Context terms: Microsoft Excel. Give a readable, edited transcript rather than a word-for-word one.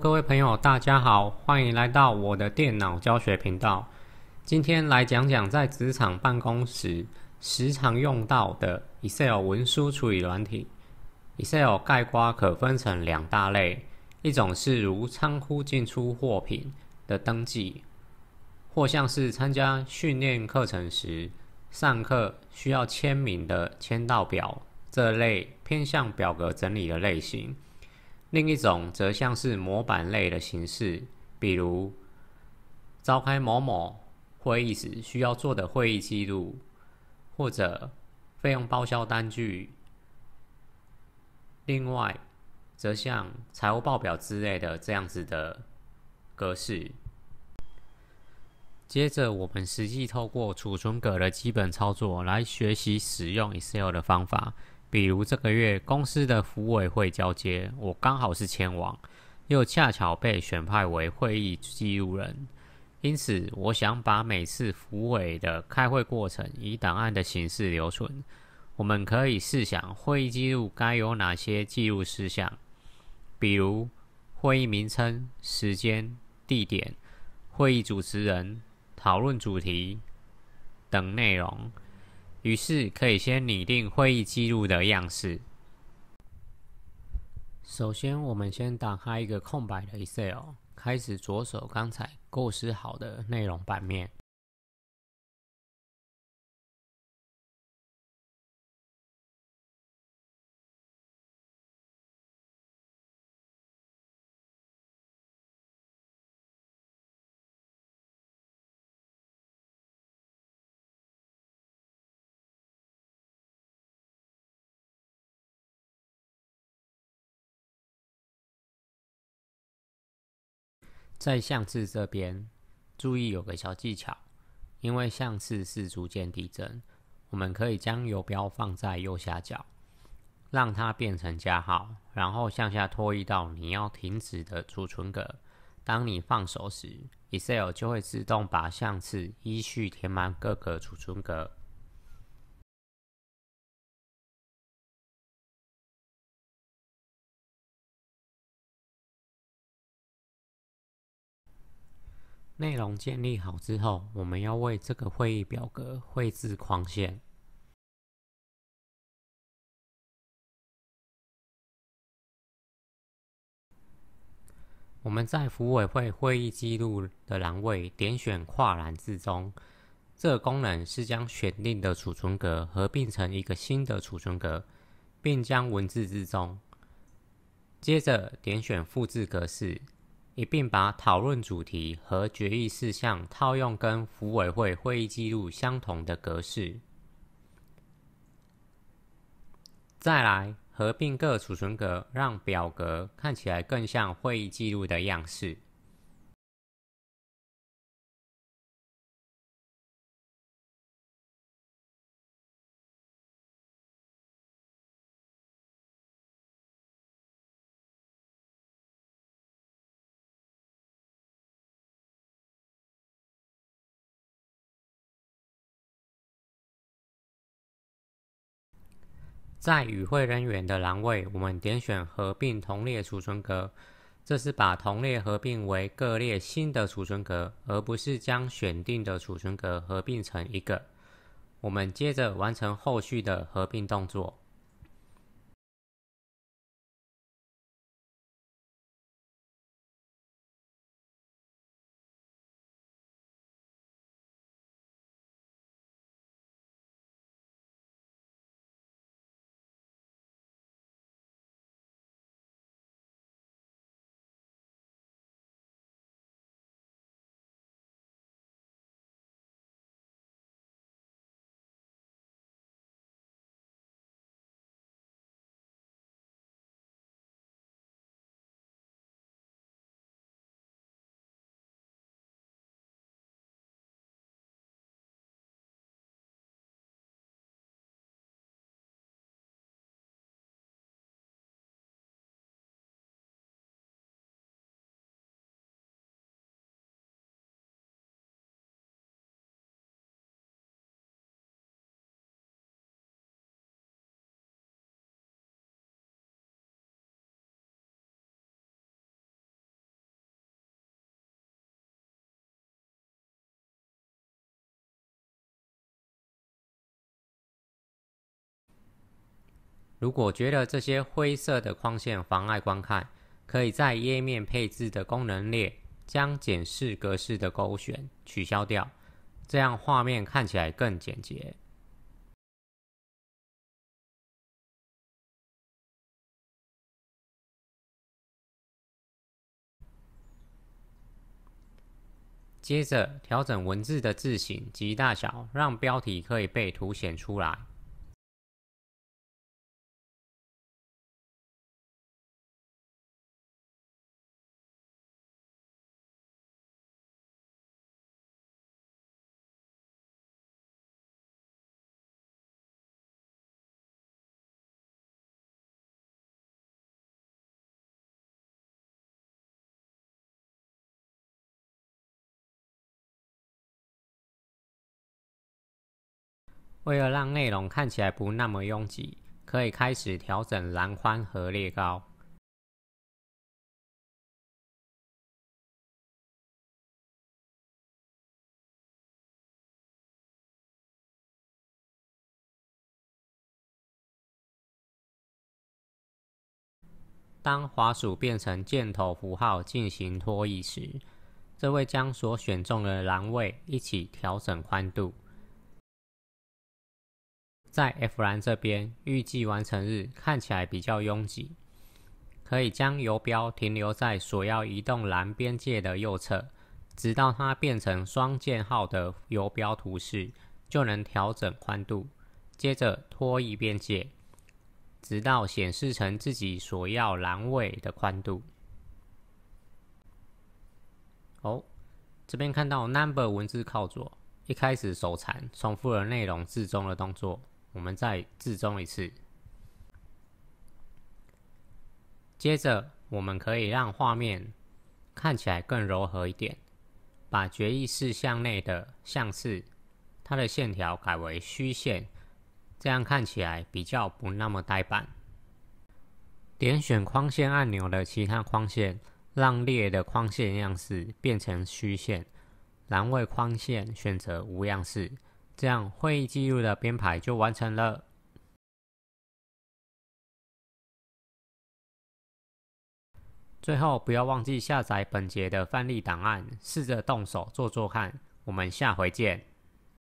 各位朋友，大家好，欢迎来到我的电脑教学频道。今天来讲讲在职场办公时时常用到的 Excel 文书处理软体。Excel 概括可分成两大类，一种是如仓库进出货品的登记，或像是参加训练课程时上课需要签名的签到表这类偏向表格整理的类型。另一种则像是模板类的形式，比如召开某某会议时需要做的会议记录，或者费用报销单据。另外，则像财务报表之类的这样子的格式。接着，我们实际透过储存格的基本操作来学习使用 Excel 的方法。比如这个月公司的福委会交接，我刚好是前往，又恰巧被选派为会议记录人，因此我想把每次福委的开会过程以档案的形式留存。我们可以试想会议记录该有哪些记录事项，比如会议名称、时间、地点、会议主持人、讨论主题等内容。于是可以先拟定会议记录的样式。首先，我们先打开一个空白的 Excel， 开始着手刚才构思好的内容版面。在项次这边，注意有个小技巧，因为项次是逐渐递增，我们可以将游标放在右下角，让它变成加号，然后向下拖移到你要停止的储存格。当你放手时 ，Excel 就会自动把项次依序填满各个储存格。内容建立好之后，我们要为这个会议表格绘制框线。我们在福委会会议记录的栏位点选跨栏置中，这个功能是将选定的储存格合并成一个新的储存格，并将文字置中。接着点选复制格式。一并把讨论主题和决议事项套用跟福委会会议记录相同的格式。再来，合并各储存格，让表格看起来更像会议记录的样式。在与会人员的栏位，我们点选合并同列储存格，这是把同列合并为各列新的储存格，而不是将选定的储存格合并成一个。我们接着完成后续的合并动作。如果觉得这些灰色的框线妨碍观看，可以在页面配置的功能列将检视格式的勾选取消掉，这样画面看起来更简洁。接着调整文字的字型及大小，让标题可以被凸显出来。 为了让内容看起来不那么拥挤，可以开始调整栏宽和列高。当滑鼠变成箭头符号进行拖曳时，这会将所选中的栏位一起调整宽度。 在 F 栏这边，预计完成日看起来比较拥挤，可以将游标停留在所要移动栏边界的右侧，直到它变成双箭号的游标图示，就能调整宽度。接着拖曳边界，直到显示成自己所要栏位的宽度。哦，这边看到 number 文字靠左，一开始手残重复了内容字中的动作。 我们再置中一次，接着我们可以让画面看起来更柔和一点，把决议事项内的项次，它的线条改为虚线，这样看起来比较不那么呆板。点选框线按钮的其他框线，让列的框线样式变成虚线，栏位框线选择无样式。 这样会议记录的编排就完成了。最后，不要忘记下载本节的范例档案，试着动手做做看。我们下回见。